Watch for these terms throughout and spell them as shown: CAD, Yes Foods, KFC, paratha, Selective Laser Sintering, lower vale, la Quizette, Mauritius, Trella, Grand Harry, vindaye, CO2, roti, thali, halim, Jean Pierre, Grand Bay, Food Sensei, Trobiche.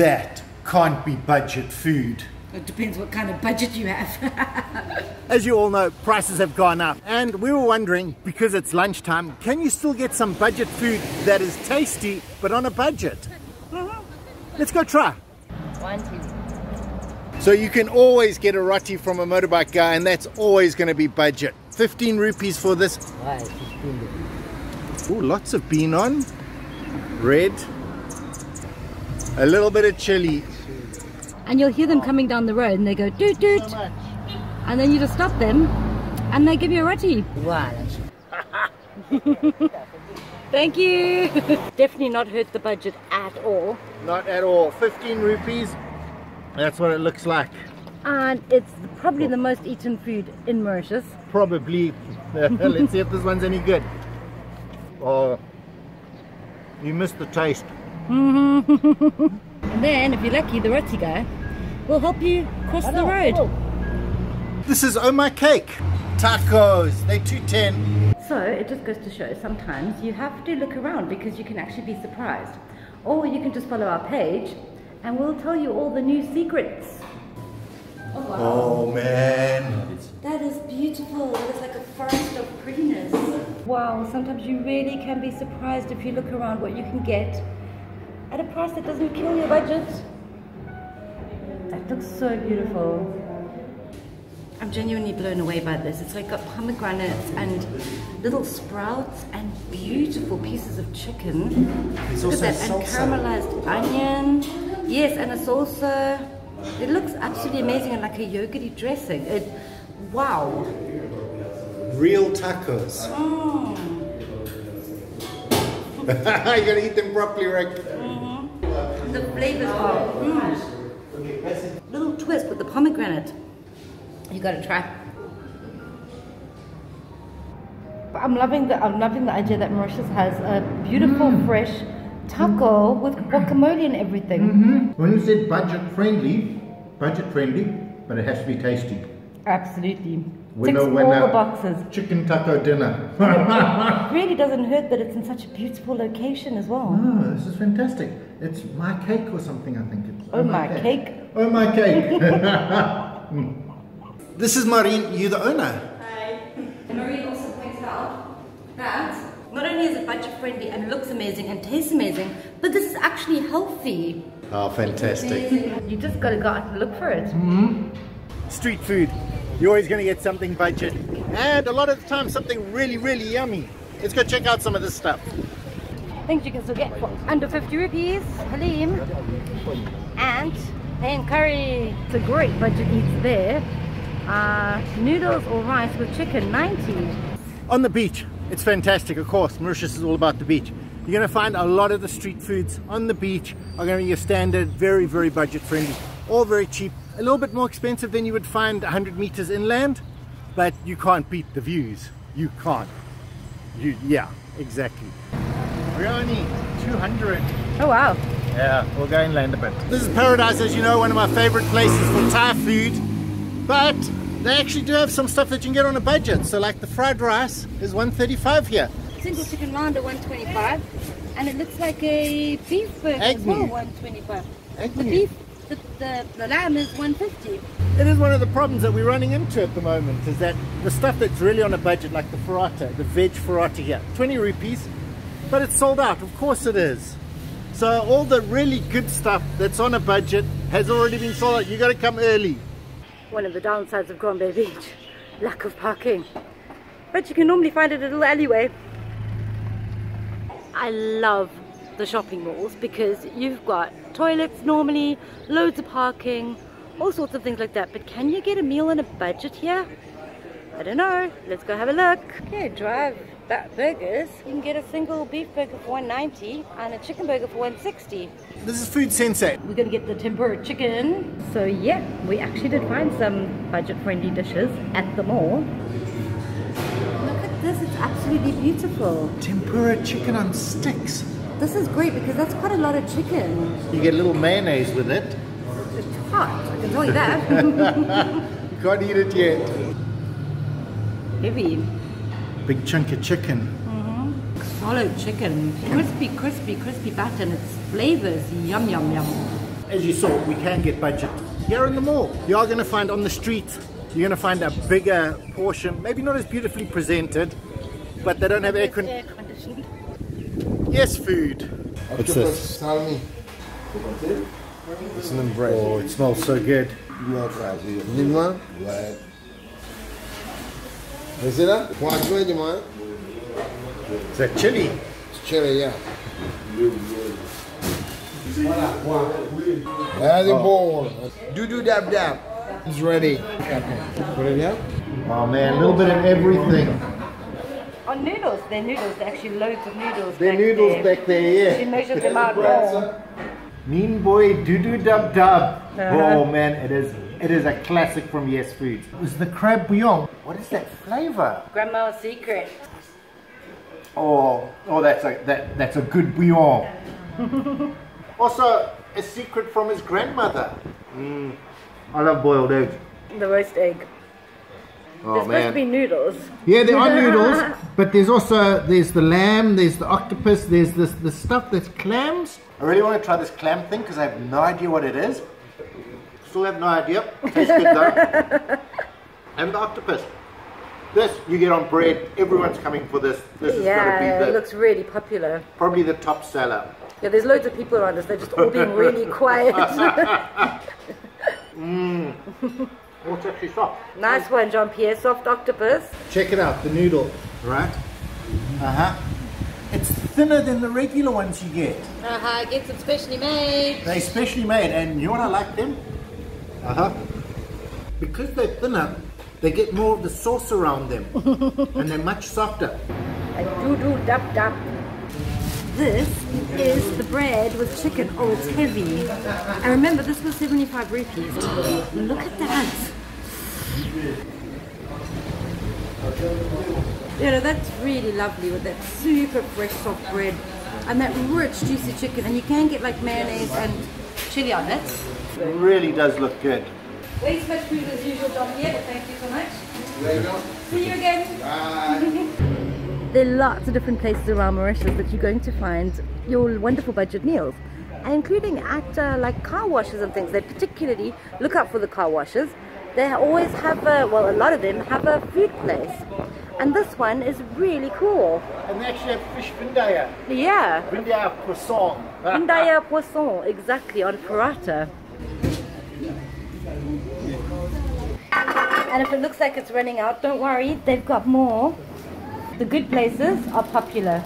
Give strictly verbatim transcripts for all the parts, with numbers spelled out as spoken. that can't be budget food. It depends what kind of budget you have. As you all know, prices have gone up. And we were wondering, because it's lunchtime, can you still get some budget food that is tasty, but on a budget? Let's go try. One, two. So you can always get a roti from a motorbike guy, and that's always going to be budget. fifteen rupees for this. Why, fifteen rupees. Ooh, lots of bean on. Red. A little bit of chili. And you'll hear them coming down the road and they go doot doot, so and then you just stop them and they give you a roti. Wow. Thank you. Definitely not hurt the budget at all. Not at all. fifteen rupees, that's what it looks like. And it's probably the most eaten food in Mauritius. Probably. Let's see if this one's any good. Oh, you missed the taste. And then, if you're lucky, the roti guy will help you cross the road. Oh. This is Oh My Cake. Tacos, they're two ten. So it just goes to show, sometimes you have to look around because you can actually be surprised. Or you can just follow our page and we'll tell you all the new secrets. Oh, wow. Oh man. That is beautiful. It's like a forest of prettiness. Wow, sometimes you really can be surprised if you look around what you can get at a price that doesn't kill your budget. That looks so beautiful. I'm genuinely blown away by this. It's like got pomegranates and little sprouts and beautiful pieces of chicken. It's Look also at that, and caramelized onion. Yes, and it's also, it looks absolutely amazing and like a yogurty dressing. It, wow. Real tacos. Oh. You gotta eat them properly, right? The flavors are mm. Little twist with the pomegranate. You gotta try. But I'm loving the I'm loving the idea that Mauritius has a beautiful mm. fresh taco mm. with guacamole and everything. Mm-hmm. When you said budget friendly, budget friendly, but it has to be tasty. Absolutely. Winner, Ticks winner. All the boxes. Chicken taco dinner. It really doesn't hurt that it's in such a beautiful location as well. No, this is fantastic. It's My Cake or something, I think. It's oh, my cake. cake. Oh, My Cake. This is Maureen, you're the owner. Hi. And Maureen also points out that not only is it budget friendly and looks amazing and tastes amazing, but this is actually healthy. Oh, fantastic. You just got to go out and look for it. Mm-hmm. Street food. You're always going to get something budget. And a lot of the time, something really, really yummy. Let's go check out some of this stuff. Things you can still get for under fifty rupees, halim, and then curry. It's a great budget eats there. Uh, noodles or rice with chicken, ninety. On the beach, it's fantastic, of course. Mauritius is all about the beach. You're going to find a lot of the street foods on the beach are going to be your standard, very, very budget friendly. All very cheap. A little bit more expensive than you would find one hundred meters inland, but you can't beat the views. You can't. You, yeah, exactly. We're only two hundred. Oh wow. Yeah, we'll go inland a bit. This is paradise, as you know, one of my favorite places for Thai food, but they actually do have some stuff that you can get on a budget. So like the fried rice is one thirty-five here. Single chicken round at one twenty-five, and it looks like a beef burger as well, one twenty-five. The beef. The, the, the lamb is one fifty. It is one of the problems that we're running into at the moment is that the stuff that's really on a budget, like the paratha, the veg paratha here, twenty rupees, but it's sold out. Of course it is. So all the really good stuff that's on a budget has already been sold out. You got to come early. One of the downsides of Grand Bay Beach, lack of parking. But you can normally find it in a little alleyway. I love the shopping malls because you've got toilets normally, loads of parking, all sorts of things like that. But can you get a meal on a budget here? I don't know. Let's go have a look. Okay, drive back burgers. You can get a single beef burger for one ninety and a chicken burger for one sixty. This is Food Sensei. We're going to get the tempura chicken. So yeah, we actually did find some budget-friendly dishes at the mall. Look at this. It's absolutely beautiful. Tempura chicken on sticks. This is great because that's quite a lot of chicken. You get a little mayonnaise with it. It's hot, I can tell you that. You can't eat it yet. Heavy. Big chunk of chicken. Mm-hmm. Solid chicken. Crispy, crispy, crispy batter and its flavors. Yum, yum, yum. as you saw, we can get budget. Here in the mall, you are going to find on the street, you're going to find a bigger portion, maybe not as beautifully presented, but they don't have air conditioning. Yes, food. What's this? Tell me. It's an umbrella. Oh, it smells so good. Lima. Right. Is it that? Is that chili? It's chili, yeah. That's a bowl. Do do dab dab. It's ready. Put it here. Oh man, a little bit of everything. Oh, noodles. They're noodles. They're actually loads of noodles. They're noodles there. Back there, yeah. She measured them out raw. Mean boy, do do dub dub. Uh-huh. Oh man, it is. It is a classic from Yes Foods. It was the crab bouillon. What is that flavor? Grandma's secret. Oh, oh, that's a that that's a good bouillon. Also, a secret from his grandmother. Mm. I love boiled eggs. The roast egg. Oh, there's supposed to be noodles. Yeah, there are noodles, but there's also there's the lamb, there's the octopus, there's this the stuff that's clams. I really want to try this clam thing because I have no idea what it is. Still have no idea. Tastes good though. And the octopus. This you get on bread. Everyone's coming for this. This is yeah, going to be the, it looks really popular. Probably the top seller. Yeah, there's loads of people around us. They're just all being really quiet. Mmm. Oh, it's actually soft. Nice one, Jean Pierre. Soft octopus. Check it out, the noodle, right? Uh huh. It's thinner than the regular ones you get. Uh huh. Get some specially made. They specially made, and you know what I like them? Uh huh. Because they're thinner, they get more of the sauce around them, and they're much softer. A doo doo dab dab. This is the bread with chicken. Oh, it's heavy. And remember, this was seventy-five rupees. Look at that. You know, that's really lovely with that super fresh soft bread and that rich juicy chicken. And you can get like mayonnaise and chili on it. It really does look good. Way too much food as usual, John here, but thank you so much. There you go. See you again. Bye. There are lots of different places around Mauritius that you're going to find your wonderful budget meals, including at uh, like car washes and things. They particularly look out for the car washes. They always have a, well, a lot of them have a food place, and this one is really cool. And they actually have fish vindaye. Yeah. Vindaye poisson. Vindaye poisson, exactly, on paratha. And if it looks like it's running out, don't worry, they've got more. The good places are popular.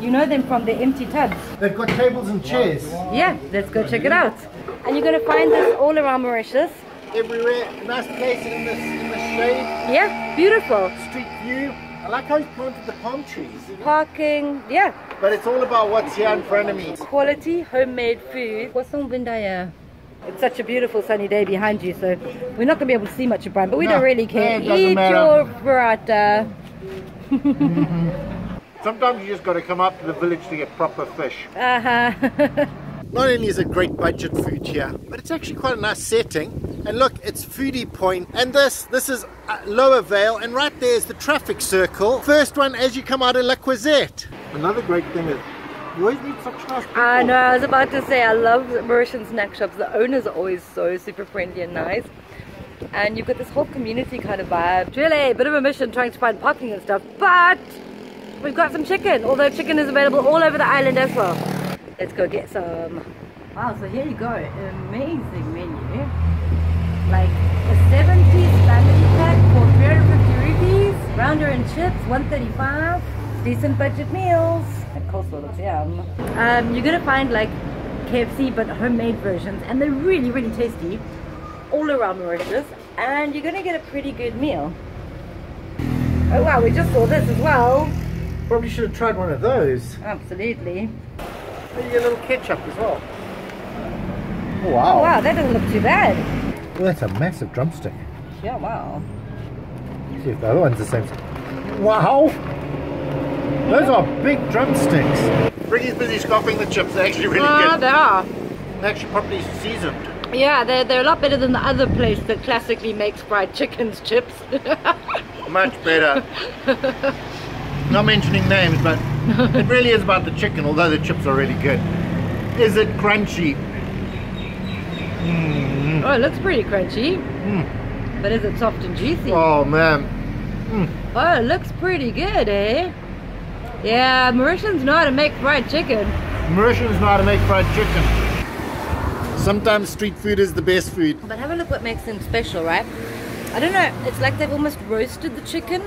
You know them from the empty tubs. They've got tables and chairs. Yeah, let's go check it out. And you're going to find this all around Mauritius. Everywhere, nice places in the in the shade. Yeah, beautiful. Street view. I like how you planted the palm trees. Parking, yeah. But it's all about what's here in front of me. Quality homemade food. Poisson vindaye. It's such a beautiful sunny day behind you, so we're not going to be able to see much of Brian, but we no, don't really care. No, Eat matter. your paratha. Sometimes you just got to come up to the village to get proper fish. Uh-huh. Not only is it great budget food here, but it's actually quite a nice setting. And look, it's Foodie Point. And this, this is uh, Lower Vale, and right there is the traffic circle. First one as you come out of La Quizette. Another great thing is you always meet such nice people. I know. I was about to say I love Mauritian snack shops. The owners are always so super friendly and nice. And you've got this whole community kind of vibe. It's really a bit of a mission trying to find parking and stuff, but we've got some chicken, although chicken is available all over the island as well. Let's go get some. Wow, so here you go, amazing menu. Like a seven piece family pack for three hundred fifty rupees, rounder and chips, one thirty-five, decent budget meals. That coleslaw looks yum. Um, you're gonna find like K F C but homemade versions, and they're really, really tasty. All around Mauritius, and you're gonna get a pretty good meal. Oh wow, we just saw this as well. Probably should have tried one of those. Absolutely. And you get a little ketchup as well. Oh, wow. Oh, wow, that doesn't look too bad. Well, that's a massive drumstick. Yeah, wow. Let's see if the other one's the same. Wow! Those are big drumsticks. Ricky's busy scoffing the chips. They're actually really oh, good. They are. They're actually properly seasoned. Yeah, they're, they're a lot better than the other place that classically makes fried chicken's chips. Much better. Not mentioning names, but it really is about the chicken, although the chips are really good. Is it crunchy? Oh, it looks pretty crunchy. Mm. But is it soft and juicy? Oh, man. Mm. Oh, it looks pretty good, eh? Yeah, Mauritians know how to make fried chicken. Mauritians know how to make fried chicken. Sometimes street food is the best food. But have a look what makes them special, right? I don't know, it's like they've almost roasted the chicken.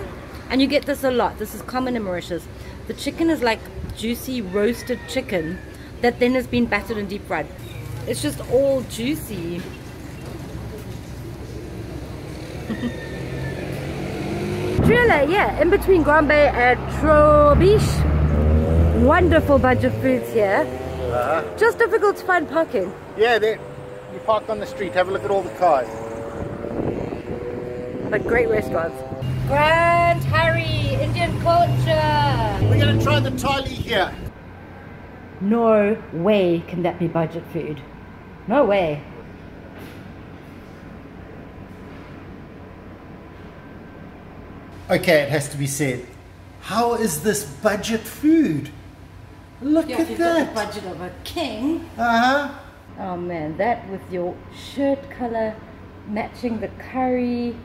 And you get this a lot. This is common in Mauritius. The chicken is like juicy roasted chicken that then has been battered and deep fried. It's just all juicy. Trella, yeah, in between Grand Bay and Trobiche. Wonderful bunch of foods here. Uh-huh. Just difficult to find parking. Yeah, you park on the street, have a look at all the cars. But great restaurants. Grand Harry, Indian culture. We're going to try the thali here. No way can that be budget food. No way. Okay, it has to be said. How is this budget food? Look at that. You've got the budget of a king. Uh-huh. Oh man, that with your shirt color matching the curry.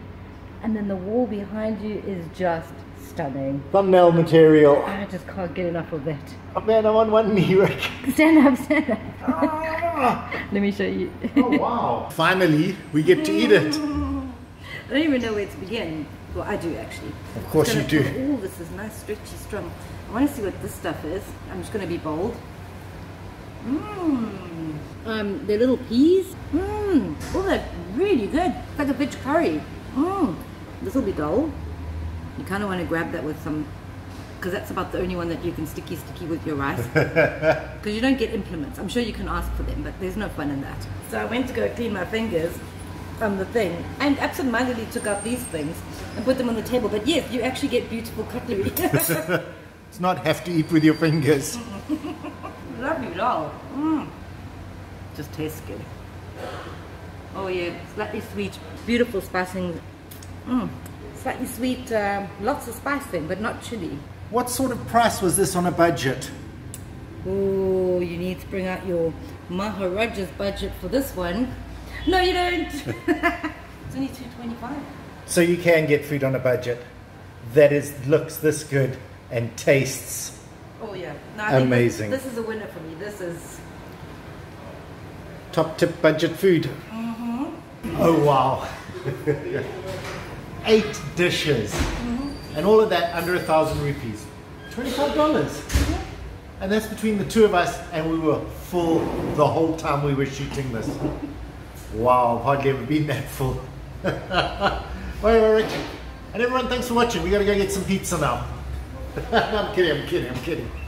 And then the wall behind you is just stunning. Thumbnail material. I just can't get enough of that. Oh man, I'm on one knee, Rick. Stand up, stand up. Ah. Let me show you. Oh wow. Finally, we get to eat it. I don't even know where to begin. Well, I do actually. Of course you do. Oh, this is nice, stretchy, strong. I want to see what this stuff is. I'm just going to be bold. Mmm. Um, they're little peas. Mmm. Oh, they're really good. It's like a veg curry. Mmm. This will be dull. You kind of want to grab that with some, because that's about the only one that you can sticky sticky with your rice, because you don't get implements. I'm sure you can ask for them, but there's no fun in that. So I went to go clean my fingers from the thing and absentmindedly took out these things and put them on the table. But yes, you actually get beautiful cutlery. It's not have to eat with your fingers. Lovely doll. Mmm. Just tastes good. Oh yeah, slightly sweet, beautiful spicing. Mm. Slightly sweet, uh, lots of spicing, but not chili. What sort of price was this on a budget? Oh, you need to bring out your Maharaja's budget for this one. No, you don't. It's only two twenty-five. So you can get food on a budget that is looks this good and tastes. Oh yeah, no, I amazing. Think this is a winner for me. This is top tip budget food. Mm-hmm. Oh wow. Eight dishes, mm-hmm. And all of that under a thousand rupees, twenty-five dollars, mm-hmm. And that's between the two of us, and we were full the whole time we were shooting this. Wow, I've hardly ever been that full. All right, all right. And everyone, thanks for watching. We got to go get some pizza now. I'm kidding, I'm kidding, I'm kidding.